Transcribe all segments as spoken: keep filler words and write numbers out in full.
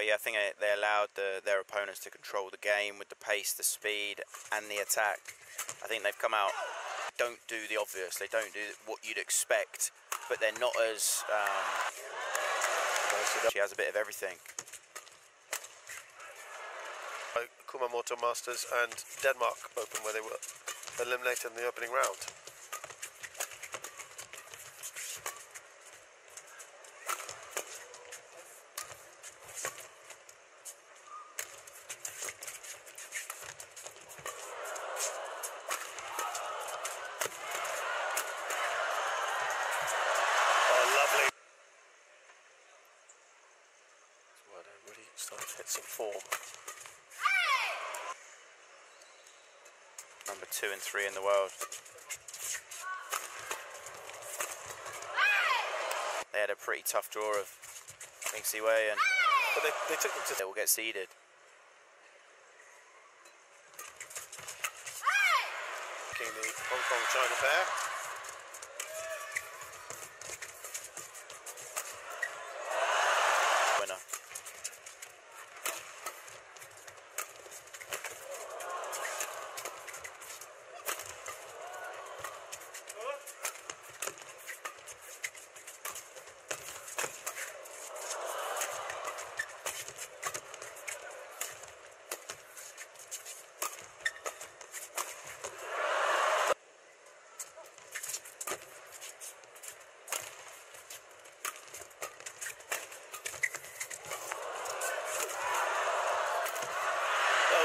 yeah, I think they allowed the, their opponents to control the game with the pace, the speed, and the attack. I think they've come out, don't do the obvious, they don't do what you'd expect, but they're not as... Um, she has a bit of everything. Kumamoto Masters and Denmark Open, where they were eliminated in the opening round. Starting to hit some form. Number two and three in the world. They had a pretty tough draw of Ming Si Wei, and but they, they took them to. They will get seeded. King the Hong Kong China Fair.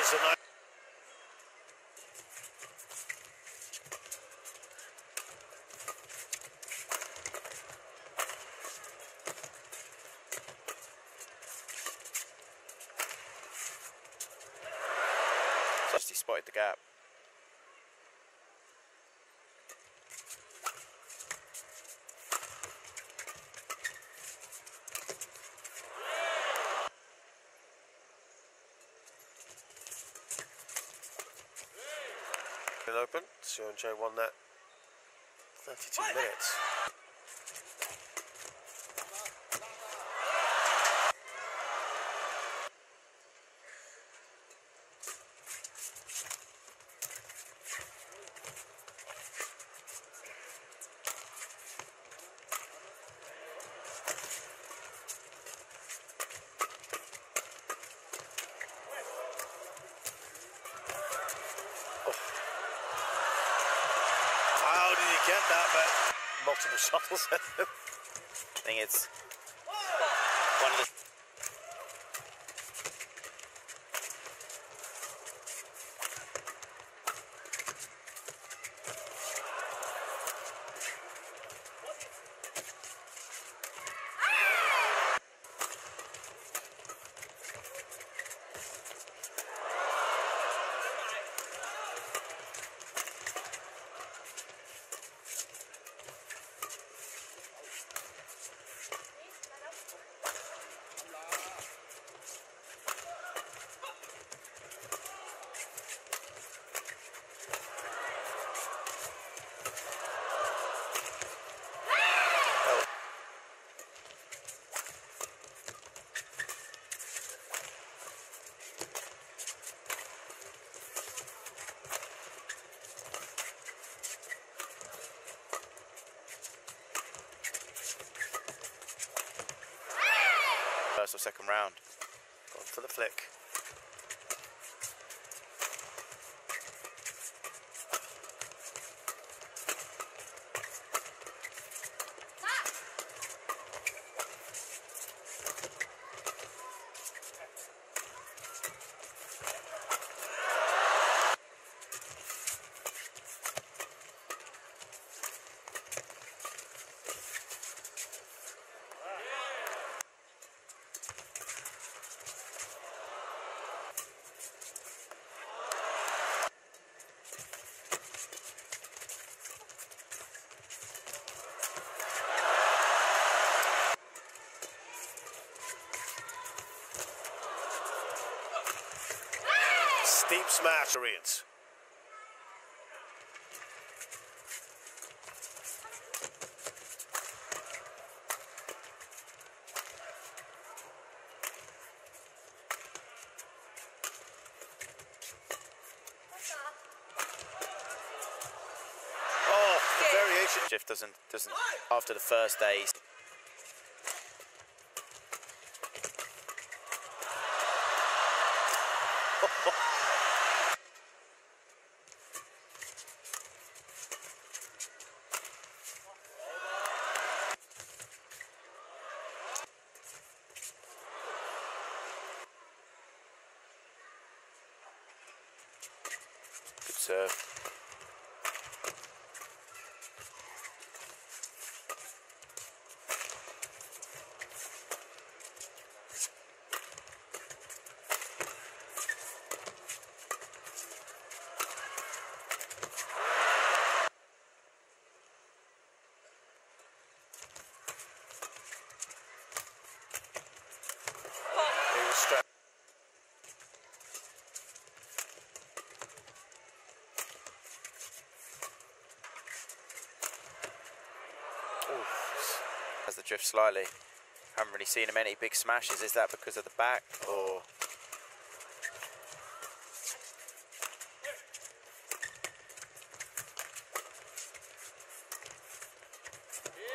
Tonight. Just he spotted the gap. Open, Sion Cho won that thirty-two minutes. Get that, but multiple shuttles at him. I think it's one of the... First or second round. Gone for the flick. Deep smash. Koreans. life doesn't, doesn't after the first day. Good serve. Has the drift slightly. Haven't really seen him any big smashes. Is that because of the back or?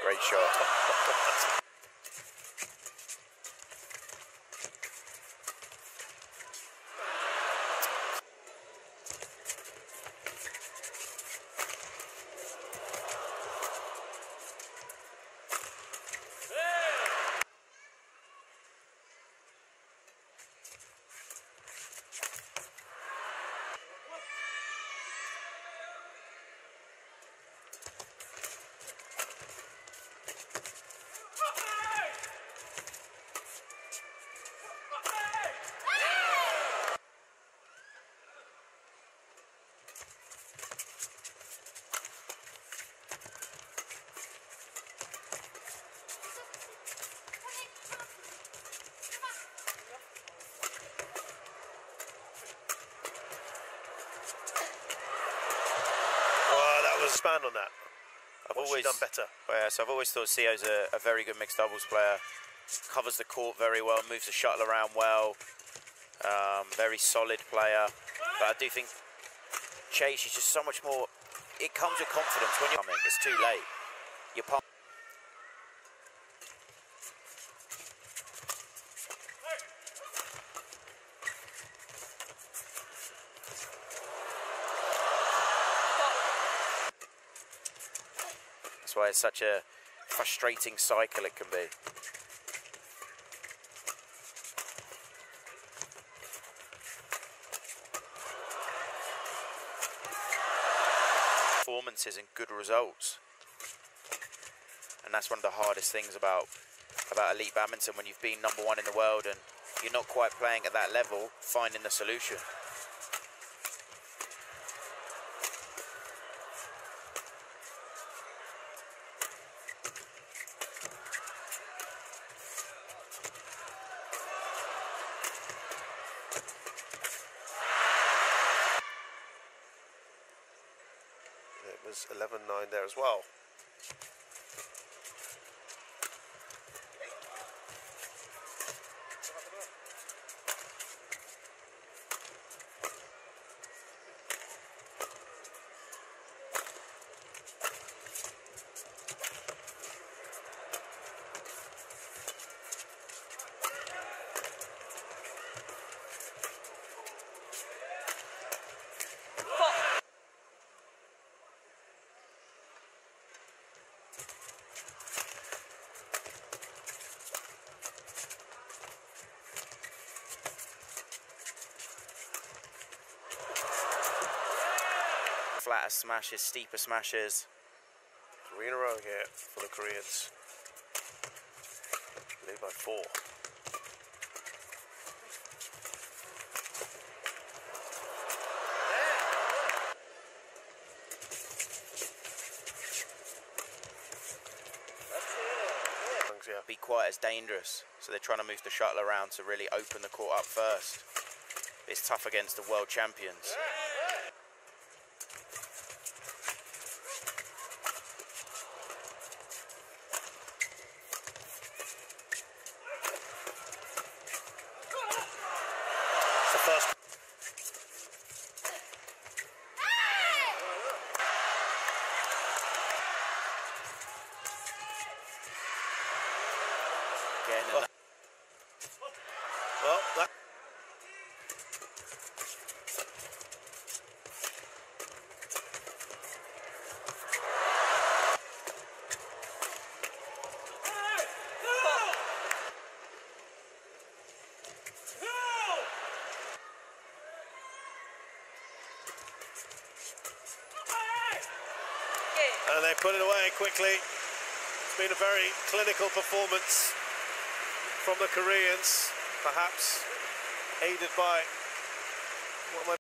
Great shot. Expand on that. I've What's always done better. Well, yeah, so I've always thought Sio's a, a very good mixed doubles player. Covers the court very well, moves the shuttle around well. Um, very solid player. But I do think Chase is just so much more. It comes with confidence when you're coming. It's too late. You're pumped. That's why it's such a frustrating cycle it can be. Performances and good results. And that's one of the hardest things about, about elite badminton, when you've been number one in the world and you're not quite playing at that level, finding the solution. eleven nine there as well. Flatter smashes, steeper smashes. Three in a row here for the Koreans. They lead by four. Yeah. Be quite as dangerous. So they're trying to move the shuttle around to really open the court up first. It's tough against the world champions. Yeah. again. And oh. Well, that and they put it away quickly. It's been a very clinical performance from the Koreans, perhaps aided by what